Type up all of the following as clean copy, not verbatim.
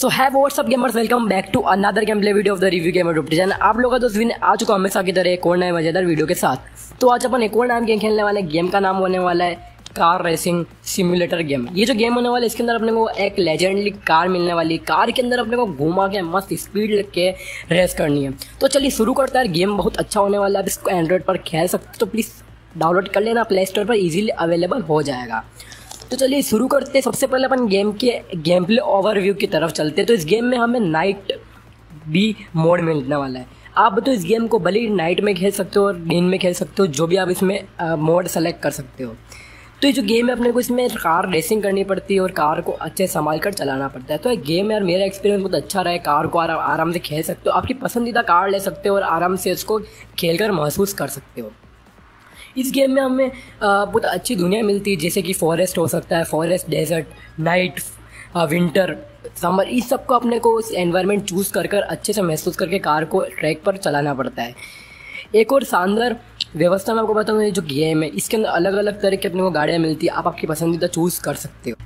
सो है what's up gamers, welcome back to another game play video of the review gamer YouTube channel. आप लोगों का दोस्त विन आ चुका हमेशा की तरह एक और नए मजेदार वीडियो के साथ। तो आज अपन एक और नाम गेम खेलने वाले हैं। गेम का नाम होने वाला है कार रेसिंग सिम्युलेटर गेम। ये जो गेम होने वाला है इसके अंदर अपने को एक लेजेंडरी कार मिलने वाली है। कार के अंदर अपने को घुमा के मस्त स्पीड लग के रेस करनी है। तो चलिए शुरू करते हैं। गेम बहुत अच्छा होने वाला है। आप इसको एंड्रॉयड पर खेल सकते, तो प्लीज़ डाउनलोड कर लेना, प्ले स्टोर पर ईजिली अवेलेबल हो जाएगा। तो चलिए शुरू करते हैं। सबसे पहले अपन गेम के गेम प्ले ओवरव्यू की तरफ चलते हैं। तो इस गेम में हमें नाइट बी मोड मिलने वाला है। आप तो इस गेम को भले ही नाइट में खेल सकते हो और दिन में खेल सकते हो, जो भी आप इसमें मोड सेलेक्ट कर सकते हो। तो ये जो गेम है अपने को इसमें कार रेसिंग करनी पड़ती है और कार को अच्छे संभाल कर चलाना पड़ता है। तो ये गेम यार मेरा एक्सपीरियंस बहुत अच्छा रहा है। कार को आराम से खेल सकते हो, आपकी पसंदीदा कार ले सकते हो और आराम से उसको खेल कर महसूस कर सकते हो। इस गेम में हमें बहुत अच्छी दुनिया मिलती है, जैसे कि फॉरेस्ट हो सकता है, forest, desert, night, winter, summer, इस सब को अपने को एनवायरनमेंट चूज़ कर कर अच्छे से महसूस करके कार को ट्रैक पर चलाना पड़ता है। एक और शानदार व्यवस्था मैं आपको बताऊँ, ये जो गेम है इसके अंदर अलग अलग तरह की अपने को गाड़ियाँ मिलती है, आप आपकी पसंदीदा चूज़ कर सकते हो।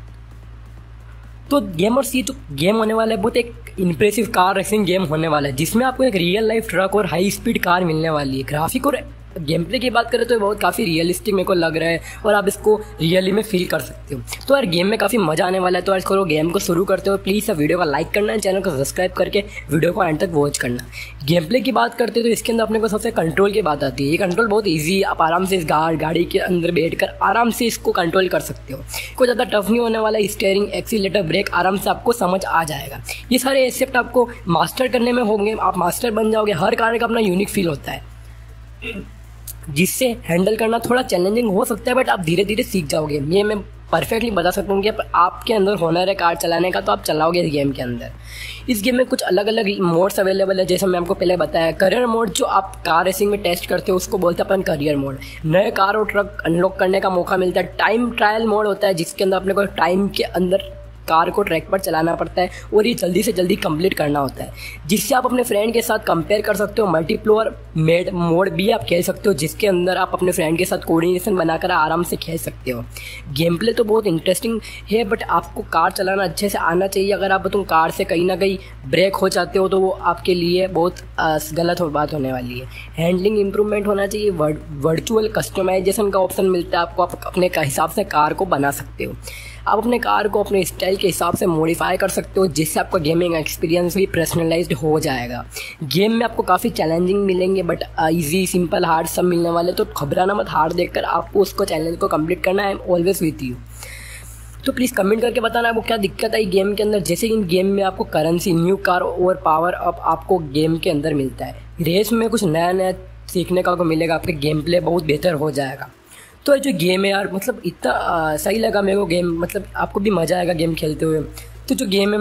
तो गेमर्स, ये जो गेम होने वाला है बहुत एक इंप्रेसिव कार रेसिंग गेम होने वाला है, जिसमें आपको एक रियल लाइफ ट्रक और हाई स्पीड कार मिलने वाली है। ग्राफिक और गेम प्ले की बात करें तो ये बहुत काफ़ी रियलिस्टिक मेरे को लग रहा है और आप इसको रियली में फील कर सकते हो। तो यार गेम में काफ़ी मज़ा आने वाला है। तो यार इसको गेम को शुरू करते हो, प्लीज़ वीडियो को लाइक करना, चैनल को सब्सक्राइब करके वीडियो को एंड तक वॉच करना। गेम प्ले की बात करते हैं तो इसके अंदर अपने को सबसे कंट्रोल की बात आती है। ये कंट्रोल बहुत ईजी है, आप आराम से इस गाड़ी के अंदर बैठ कर आराम से इसको कंट्रोल कर सकते हो। कोई ज़्यादा टफ नहीं होने वाला। स्टेयरिंग, एक्सीलेटर, ब्रेक आराम से आपको समझ आ जाएगा। ये सारे एसेप्ट आपको मास्टर करने में होंगे, आप मास्टर बन जाओगे। हर कार का अपना यूनिक फील होता है, जिससे हैंडल करना थोड़ा चैलेंजिंग हो सकता है, बट आप धीरे धीरे सीख जाओगे। ये मैं परफेक्टली बता सकता हूँ कि आपके अंदर हुनर है कार चलाने का, तो आप चलाओगे इस गेम के अंदर। इस गेम में कुछ अलग अलग मोड्स अवेलेबल है, जैसे मैं आपको पहले बताया। करियर मोड जो आप कार रेसिंग में टेस्ट करते हो उसको बोलते हैं अपन करियर मोड। नए कार और ट्रक अनलॉक करने का मौका मिलता है। टाइम ट्रायल मोड होता है, जिसके अंदर अपने को टाइम के अंदर कार को ट्रैक पर चलाना पड़ता है और ये जल्दी से जल्दी कंप्लीट करना होता है, जिससे आप अपने फ्रेंड के साथ कंपेयर कर सकते हो। मल्टीप्लेयर मेड मोड भी आप खेल सकते हो, जिसके अंदर आप अपने फ्रेंड के साथ कोऑर्डिनेशन बनाकर आराम से खेल सकते हो। गेम प्ले तो बहुत इंटरेस्टिंग है, बट आपको कार चलाना अच्छे से आना चाहिए। अगर आप तुम कार से कहीं ना कहीं ब्रेक हो जाते हो तो वो आपके लिए बहुत गलत बात होने वाली है। हैंडलिंग इंप्रूवमेंट होना चाहिए। वर्चुअल कस्टमाइजेशन का ऑप्शन मिलता है आपको, आप अपने हिसाब से कार को बना सकते हो। आप अपने कार को अपने स्टाइल के हिसाब से मॉडिफाई कर सकते हो, जिससे आपका गेमिंग एक्सपीरियंस भी पर्सनलाइज्ड हो जाएगा। गेम में आपको काफ़ी चैलेंजिंग मिलेंगे, बट इजी, सिंपल, हार्ड सब मिलने वाले, तो घबराना मत। हार्ड देखकर आपको उसको चैलेंज को कंप्लीट करना है। I am always with you. तो प्लीज़ कमेंट करके बताना आपको क्या दिक्कत आई गेम के अंदर। जैसे कि इन गेम में आपको करेंसी, न्यू कार और पावर अप आपको गेम के अंदर मिलता है। रेस में कुछ नया नया सीखने का आपको मिलेगा, आपके गेम प्ले बहुत बेहतर हो जाएगा। तो जो गेम है यार मतलब इतना सही लगा मेरे को गेम, मतलब आपको भी मज़ा आएगा गेम खेलते हुए। तो जो गेम है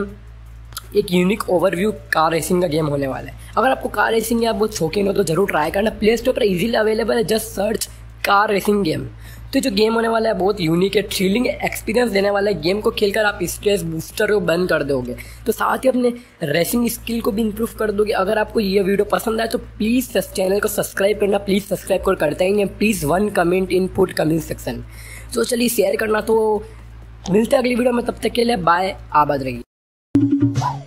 एक यूनिक ओवरव्यू कार रेसिंग का गेम होने वाला है। अगर आपको कार रेसिंग या बहुत शौकीन हो तो जरूर ट्राई करना। प्ले स्टोर पर इजीली अवेलेबल है, just search car racing game. तो जो गेम होने वाला है बहुत यूनिक है, थ्रिलिंग एक्सपीरियंस देने वाला है। गेम को खेलकर आप स्ट्रेस बूस्टर को बंद कर दोगे, तो साथ ही अपने रेसिंग स्किल को भी इंप्रूव कर दोगे। अगर आपको ये वीडियो पसंद आए तो प्लीज़ चैनल को सब्सक्राइब करना, प्लीज़ सब्सक्राइब कर करते हैं। Please one comment in put comment section. तो चलिए शेयर करना। तो मिलते हैं अगली वीडियो में, तब तक के लिए बाय, आबाद रहिए।